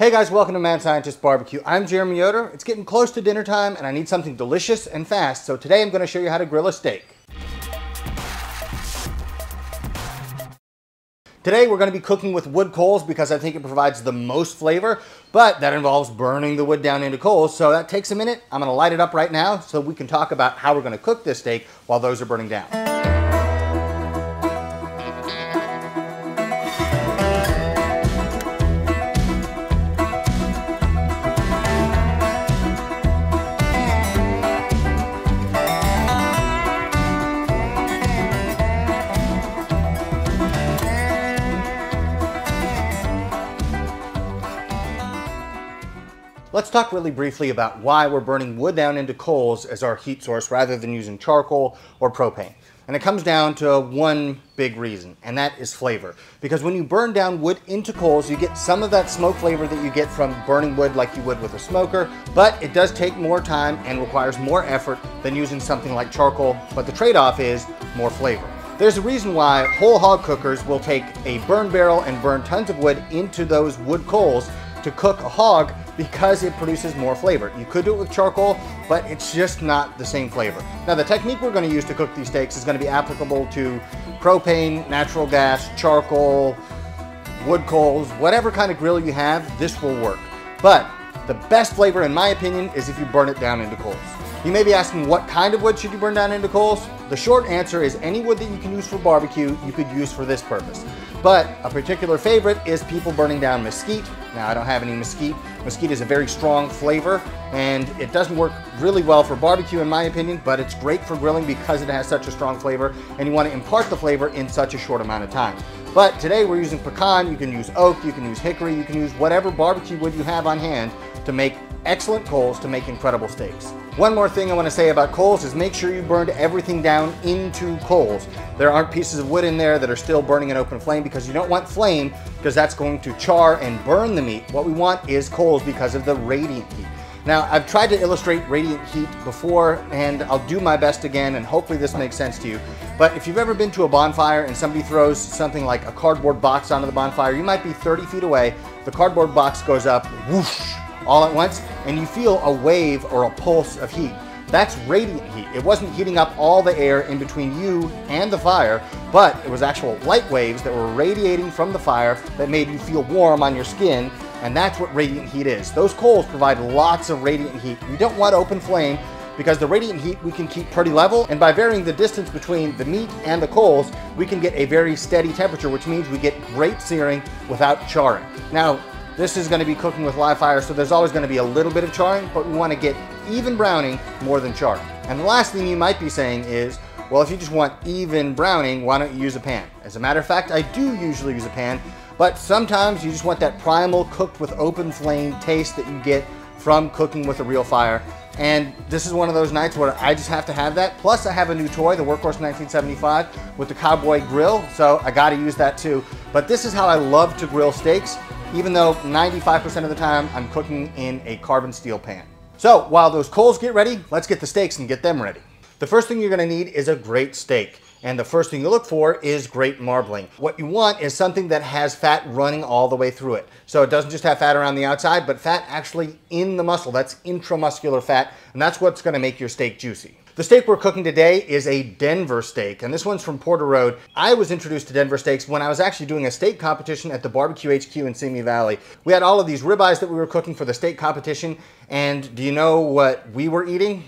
Hey guys, welcome to Mad Scientist Barbecue. I'm Jeremy Yoder. It's getting close to dinner time and I need something delicious and fast, so today I'm going to show you how to grill a steak. Today we're going to be cooking with wood coals because I think it provides the most flavor, but that involves burning the wood down into coals, so that takes a minute. I'm going to light it up right now so we can talk about how we're going to cook this steak while those are burning down. Let's talk really briefly about why we're burning wood down into coals as our heat source rather than using charcoal or propane. And it comes down to one big reason, and that is flavor. Because when you burn down wood into coals, you get some of that smoke flavor that you get from burning wood like you would with a smoker, but it does take more time and requires more effort than using something like charcoal, but the trade-off is more flavor. There's a reason why whole hog cookers will take a burn barrel and burn tons of wood into those wood coals to cook a hog, because it produces more flavor. You could do it with charcoal, but it's just not the same flavor. Now, the technique we're going to use to cook these steaks is going to be applicable to propane, natural gas, charcoal, wood coals, whatever kind of grill you have, this will work. But the best flavor, in my opinion, is if you burn it down into coals. You may be asking, what kind of wood should you burn down into coals? The short answer is any wood that you can use for barbecue, you could use for this purpose. But a particular favorite is people burning down mesquite. Now, I don't have any mesquite. Mesquite is a very strong flavor and it doesn't work really well for barbecue in my opinion, but it's great for grilling because it has such a strong flavor and you want to impart the flavor in such a short amount of time. But today we're using pecan, you can use oak, you can use hickory, you can use whatever barbecue wood you have on hand to make excellent coals to make incredible steaks. One more thing I want to say about coals is make sure you burned everything down into coals. There aren't pieces of wood in there that are still burning in open flame because you don't want flame because that's going to char and burn the meat. What we want is coals because of the radiant heat. Now, I've tried to illustrate radiant heat before and I'll do my best again and hopefully this makes sense to you. But if you've ever been to a bonfire and somebody throws something like a cardboard box onto the bonfire, you might be 30 feet away, the cardboard box goes up, whoosh, all at once, and you feel a wave or a pulse of heat. That's radiant heat. It wasn't heating up all the air in between you and the fire, but it was actual light waves that were radiating from the fire that made you feel warm on your skin, and that's what radiant heat is. Those coals provide lots of radiant heat. You don't want open flame because the radiant heat we can keep pretty level, and by varying the distance between the meat and the coals, we can get a very steady temperature, which means we get great searing without charring. Now, this is going to be cooking with live fire, so there's always going to be a little bit of charring, but we want to get even browning more than charring. And the last thing you might be saying is, well, if you just want even browning, why don't you use a pan? As a matter of fact, I do usually use a pan, but sometimes you just want that primal cooked with open flame taste that you get from cooking with a real fire. And this is one of those nights where I just have to have that. Plus, I have a new toy, the Workhorse 1975 with the cowboy grill, so I got to use that too. But this is how I love to grill steaks, even though 95% of the time I'm cooking in a carbon steel pan. So while those coals get ready, let's get the steaks and get them ready. The first thing you're gonna need is a great steak. And the first thing you look for is great marbling. What you want is something that has fat running all the way through it. So it doesn't just have fat around the outside, but fat actually in the muscle. That's intramuscular fat, and that's what's gonna make your steak juicy. The steak we're cooking today is a Denver steak, and this one's from Porter Road. I was introduced to Denver steaks when I was actually doing a steak competition at the Barbecue HQ in Simi Valley. We had all of these ribeyes that we were cooking for the steak competition, and do you know what we were eating?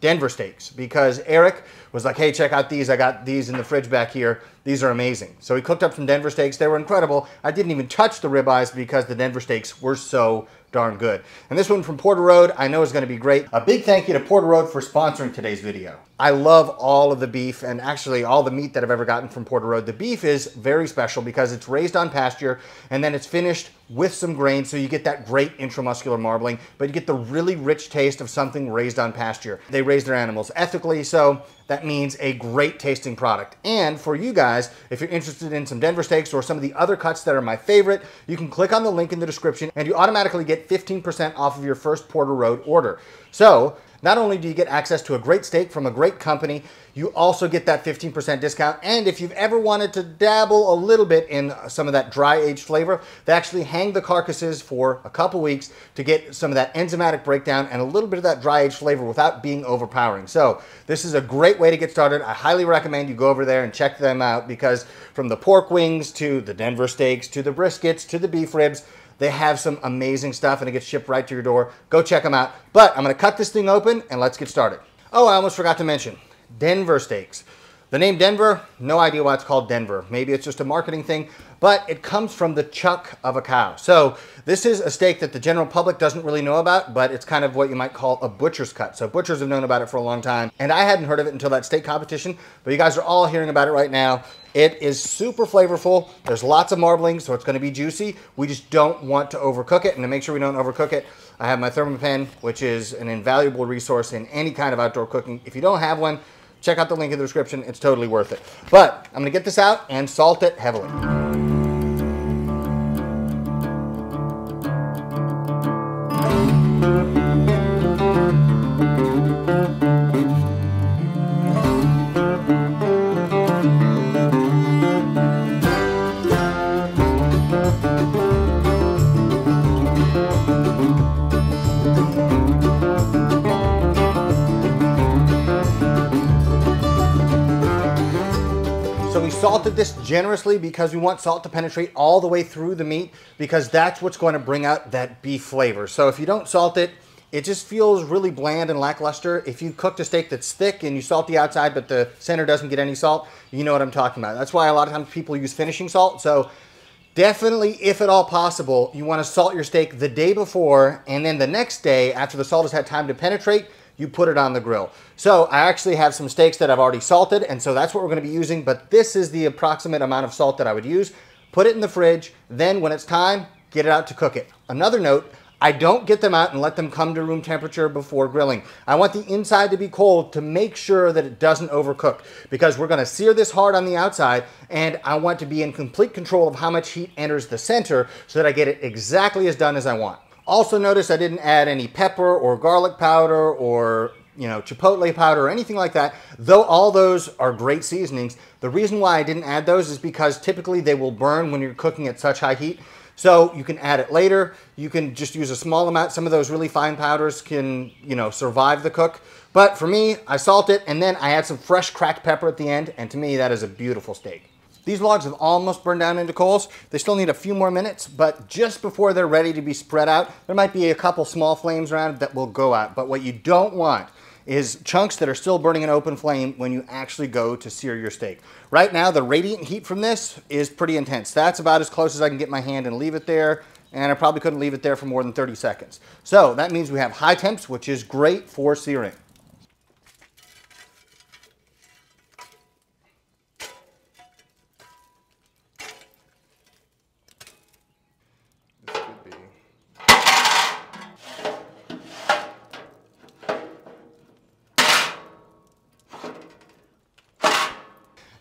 Denver steaks, because Eric was like, hey, check out these. I got these in the fridge back here. These are amazing. So he cooked up some Denver steaks. They were incredible. I didn't even touch the ribeyes because the Denver steaks were so darn good. And this one from Porter Road, I know is going to be great. A big thank you to Porter Road for sponsoring today's video. I love all of the beef and actually all the meat that I've ever gotten from Porter Road. The beef is very special because it's raised on pasture and then it's finished with some grain, so you get that great intramuscular marbling, but you get the really rich taste of something raised on pasture. They raise their animals ethically, so that means a great tasting product. And for you guys, if you're interested in some Denver steaks or some of the other cuts that are my favorite, you can click on the link in the description and you automatically get 15% off of your first Porter Road order. So Not only do you get access to a great steak from a great company, you also get that 15% discount. And if you've ever wanted to dabble a little bit in some of that dry aged flavor, they actually hang the carcasses for a couple weeks to get some of that enzymatic breakdown and a little bit of that dry aged flavor without being overpowering. So this is a great way to get started. I highly recommend you go over there and check them out, because from the pork wings to the Denver steaks to the briskets to the beef ribs, they have some amazing stuff and it gets shipped right to your door. Go check them out. But I'm gonna cut this thing open and let's get started. Oh, I almost forgot to mention, Denver steaks. The name Denver, no idea why it's called Denver. Maybe it's just a marketing thing, but it comes from the chuck of a cow. So this is a steak that the general public doesn't really know about, but it's kind of what you might call a butcher's cut. So butchers have known about it for a long time, and I hadn't heard of it until that steak competition, but you guys are all hearing about it right now. It is super flavorful. There's lots of marbling, so it's gonna be juicy. We just don't want to overcook it, and to make sure we don't overcook it, I have my Thermapen, which is an invaluable resource in any kind of outdoor cooking. If you don't have one, check out the link in the description. It's totally worth it. But I'm gonna get this out and salt it heavily. Salted this generously because we want salt to penetrate all the way through the meat, because that's what's going to bring out that beef flavor. So if you don't salt it, it just feels really bland and lackluster. If you cooked a steak that's thick and you salt the outside but the center doesn't get any salt, you know what I'm talking about. That's why a lot of times people use finishing salt. So definitely, if at all possible, you want to salt your steak the day before, and then the next day, after the salt has had time to penetrate, you put it on the grill. So I actually have some steaks that I've already salted, and so that's what we're gonna be using, but this is the approximate amount of salt that I would use. Put it in the fridge, then when it's time, get it out to cook it. Another note, I don't get them out and let them come to room temperature before grilling. I want the inside to be cold to make sure that it doesn't overcook, because we're gonna sear this hard on the outside, and I want to be in complete control of how much heat enters the center so that I get it exactly as done as I want. Also notice I didn't add any pepper or garlic powder or, you know, chipotle powder or anything like that. Though all those are great seasonings, the reason why I didn't add those is because typically they will burn when you're cooking at such high heat. So you can add it later. You can just use a small amount. Some of those really fine powders can, you know, survive the cook. But for me, I salt it and then I add some fresh cracked pepper at the end, and to me that is a beautiful steak. These logs have almost burned down into coals. They still need a few more minutes, but just before they're ready to be spread out, there might be a couple small flames around that will go out. But what you don't want is chunks that are still burning an open flame when you actually go to sear your steak. Right now, the radiant heat from this is pretty intense. That's about as close as I can get my hand and leave it there. And I probably couldn't leave it there for more than 30 seconds. So that means we have high temps, which is great for searing.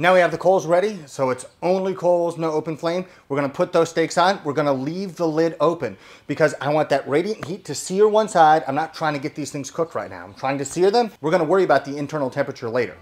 Now we have the coals ready, so it's only coals, no open flame. We're gonna put those steaks on. We're gonna leave the lid open because I want that radiant heat to sear one side. I'm not trying to get these things cooked right now. I'm trying to sear them. We're gonna worry about the internal temperature later.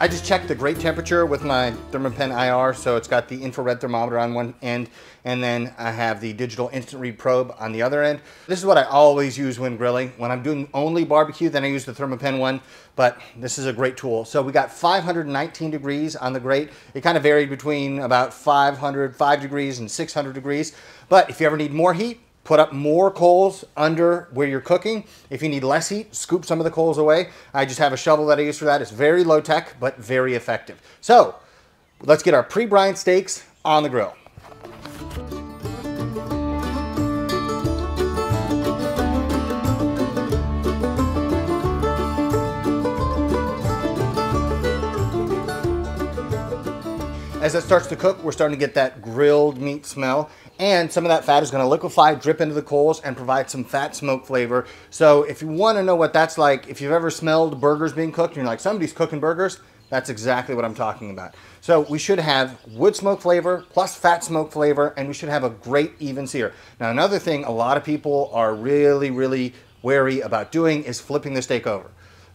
I just checked the grate temperature with my Thermapen IR, so it's got the infrared thermometer on one end, and then I have the digital instant read probe on the other end. This is what I always use when grilling. When I'm doing only barbecue, then I use the Thermapen one, but this is a great tool. So we got 519 degrees on the grate. It kind of varied between about 505 degrees and 600 degrees, but if you ever need more heat, put up more coals under where you're cooking. If you need less heat, scoop some of the coals away. I just have a shovel that I use for that. It's very low tech, but very effective. So let's get our pre-brined steaks on the grill. As that starts to cook, we're starting to get that grilled meat smell, and some of that fat is going to liquefy, drip into the coals, and provide some fat smoke flavor. So if you want to know what that's like, if you've ever smelled burgers being cooked and you're like, somebody's cooking burgers, that's exactly what I'm talking about. So we should have wood smoke flavor plus fat smoke flavor, and we should have a great even sear. Now, another thing a lot of people are really wary about doing is flipping the steak over.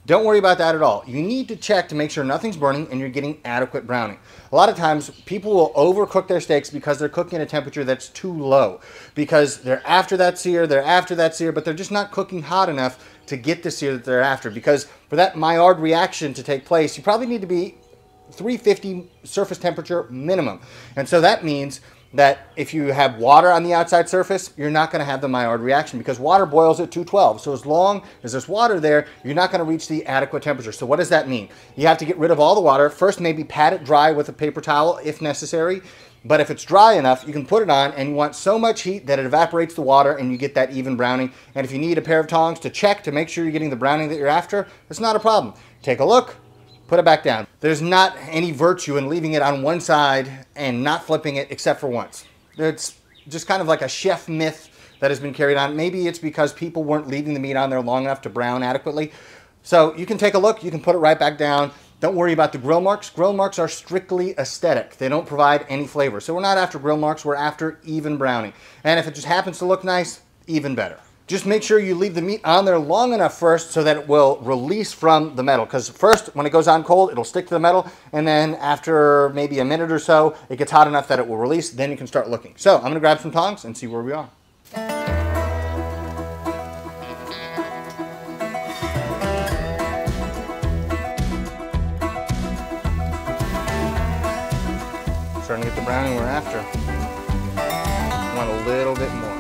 Don't worry about that at all. You need to check to make sure nothing's burning and you're getting adequate browning. A lot of times people will overcook their steaks because they're cooking at a temperature that's too low, because they're after that sear, but they're just not cooking hot enough to get the sear that they're after. Because for that Maillard reaction to take place, you probably need to be 350 surface temperature minimum. And so that means that if you have water on the outside surface, you're not going to have the Maillard reaction, because water boils at 212. So as long as there's water there, you're not going to reach the adequate temperature. So what does that mean? You have to get rid of all the water. First, maybe pat it dry with a paper towel if necessary. But if it's dry enough, you can put it on, and you want so much heat that it evaporates the water and you get that even browning. And if you need a pair of tongs to check to make sure you're getting the browning that you're after, it's not a problem. Take a look. Put it back down. There's not any virtue in leaving it on one side and not flipping it except for once. It's just kind of like a chef myth that has been carried on. Maybe it's because people weren't leaving the meat on there long enough to brown adequately. So you can take a look, you can put it right back down. Don't worry about the grill marks. Grill marks are strictly aesthetic. They don't provide any flavor. So we're not after grill marks, we're after even browning. And if it just happens to look nice, even better. Just make sure you leave the meat on there long enough first so that it will release from the metal. Because first, when it goes on cold, it'll stick to the metal. And then after maybe a minute or so, it gets hot enough that it will release. Then you can start looking. So I'm going to grab some tongs and see where we are. Starting to get the browning we're after. Want a little bit more.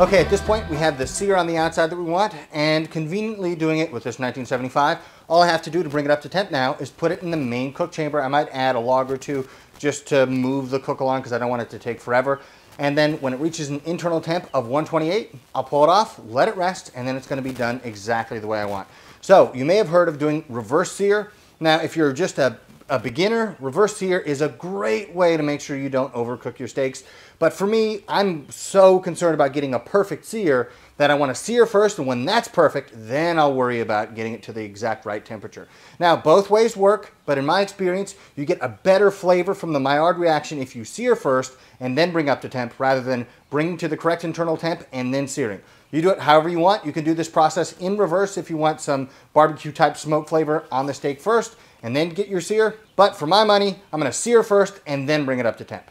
Okay, at this point, we have the sear on the outside that we want, and conveniently doing it with this 1975, all I have to do to bring it up to temp now is put it in the main cook chamber. I might add a log or two just to move the cook along because I don't want it to take forever. And then when it reaches an internal temp of 128, I'll pull it off, let it rest, and then it's going to be done exactly the way I want. So you may have heard of doing reverse sear. Now, if you're just a beginner, reverse sear is a great way to make sure you don't overcook your steaks. But for me, I'm so concerned about getting a perfect sear that I want to sear first, and when that's perfect, then I'll worry about getting it to the exact right temperature. Now, both ways work, but in my experience, you get a better flavor from the Maillard reaction if you sear first and then bring up to temp, rather than bringing to the correct internal temp and then searing. You do it however you want. You can do this process in reverse if you want some barbecue type smoke flavor on the steak first, and then get your sear. But for my money, I'm gonna sear first and then bring it up to temp.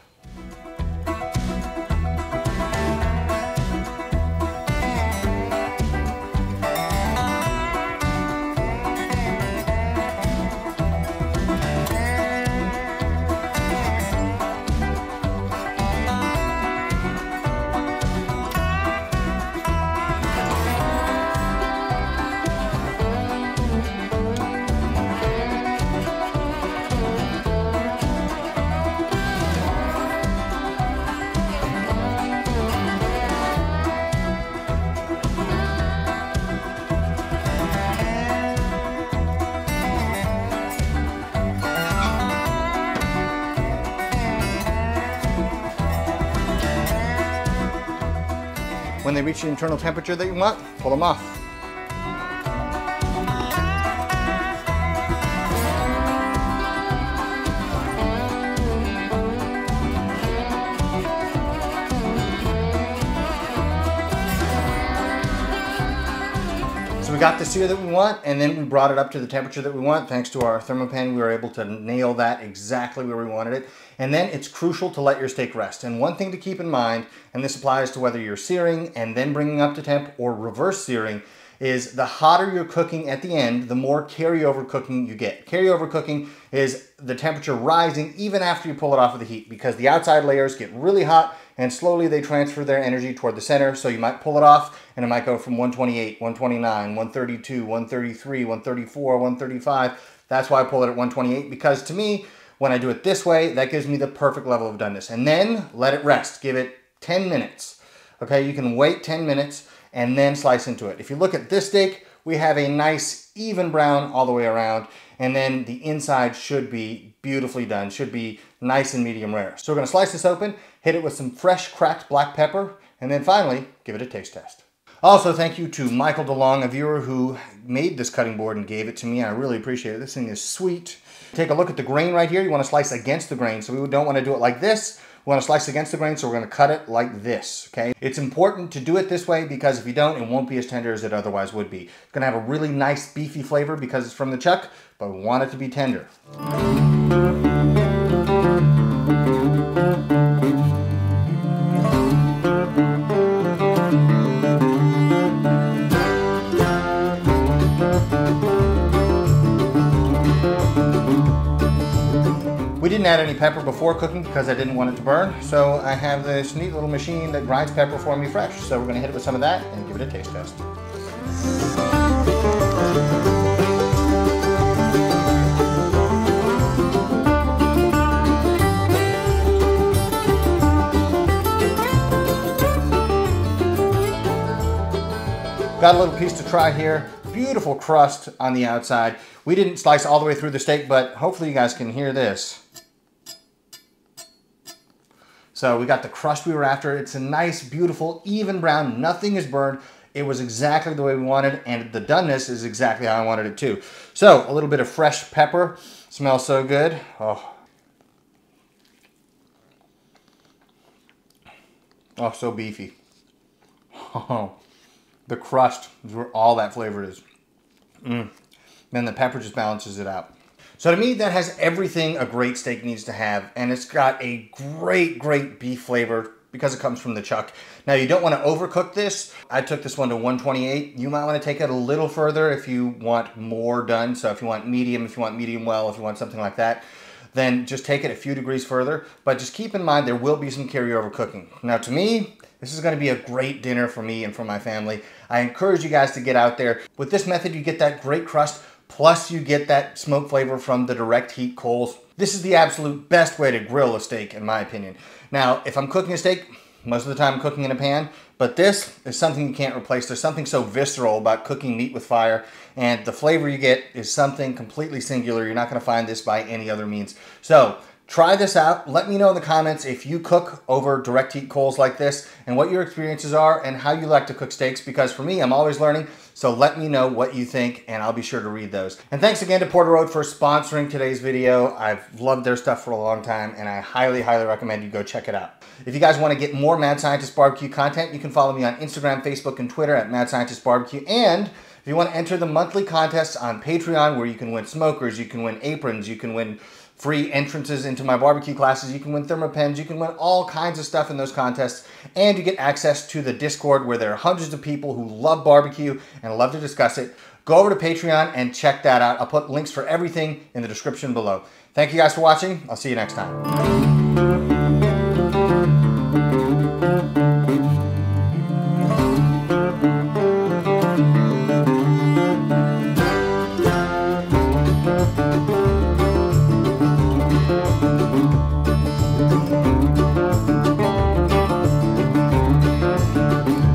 When they reach the internal temperature that you want, pull them off. So we got the sear that we want, and then we brought it up to the temperature that we want. Thanks to our Thermapen, we were able to nail that exactly where we wanted it. And then it's crucial to let your steak rest. And one thing to keep in mind, and this applies to whether you're searing and then bringing up to temp or reverse searing, is the hotter you're cooking at the end, the more carryover cooking you get. Carryover cooking is the temperature rising even after you pull it off of the heat, because the outside layers get really hot and slowly they transfer their energy toward the center. So you might pull it off and it might go from 128, 129, 132, 133, 134, 135. That's why I pull it at 128, because to me, when I do it this way, that gives me the perfect level of doneness. And then let it rest. Give it 10 minutes. Okay, you can wait 10 minutes and then slice into it. If you look at this steak, we have a nice even brown all the way around. And then the inside should be beautifully done, should be nice and medium rare. So we're gonna slice this open, hit it with some fresh cracked black pepper, and then finally give it a taste test. Also, thank you to Michael DeLong, a viewer who made this cutting board and gave it to me. I really appreciate it. This thing is sweet. Take a look at the grain right here. You want to slice against the grain. So we don't want to do it like this. We want to slice against the grain, so we're going to cut it like this, okay? It's important to do it this way, because if you don't, it won't be as tender as it otherwise would be. It's going to have a really nice beefy flavor because it's from the chuck, but we want it to be tender. I didn't add any pepper before cooking because I didn't want it to burn, so I have this neat little machine that grinds pepper for me fresh. So we're going to hit it with some of that and give it a taste test. Got a little piece to try here. Beautiful crust on the outside. We didn't slice all the way through the steak, but hopefully you guys can hear this. So we got the crust we were after. It's a nice, beautiful, even brown. Nothing is burned. It was exactly the way we wanted, and the doneness is exactly how I wanted it too. So a little bit of fresh pepper. Smells so good. Oh, so beefy. Oh, the crust is where all that flavor is. Then the pepper just balances it out. So to me, that has everything a great steak needs to have, and it's got a great, great beef flavor because it comes from the chuck. Now, you don't want to overcook this. I took this one to 128. You might want to take it a little further if you want more done. So if you want medium, if you want medium well, if you want something like that, then just take it a few degrees further. But just keep in mind, there will be some carryover cooking. Now, to me, this is going to be a great dinner for me and for my family. I encourage you guys to get out there. With this method, you get that great crust, plus you get that smoke flavor from the direct heat coals. This is the absolute best way to grill a steak, in my opinion. Now, if I'm cooking a steak, most of the time I'm cooking in a pan, but this is something you can't replace. There's something so visceral about cooking meat with fire, and the flavor you get is something completely singular. You're not going to find this by any other means. So try this out. Let me know in the comments if you cook over direct heat coals like this and what your experiences are and how you like to cook steaks, because for me, I'm always learning. So let me know what you think and I'll be sure to read those. And thanks again to Porter Road for sponsoring today's video. I've loved their stuff for a long time and I highly, highly recommend you go check it out. If you guys want to get more Mad Scientist Barbecue content, you can follow me on Instagram, Facebook, and Twitter at Mad Scientist Barbecue. And if you want to enter the monthly contests on Patreon, where you can win smokers, you can win aprons, you can win free entrances into my barbecue classes, you can win Thermapens, you can win all kinds of stuff in those contests, and you get access to the Discord where there are hundreds of people who love barbecue and love to discuss it. Go over to Patreon and check that out. I'll put links for everything in the description below. Thank you guys for watching. I'll see you next time.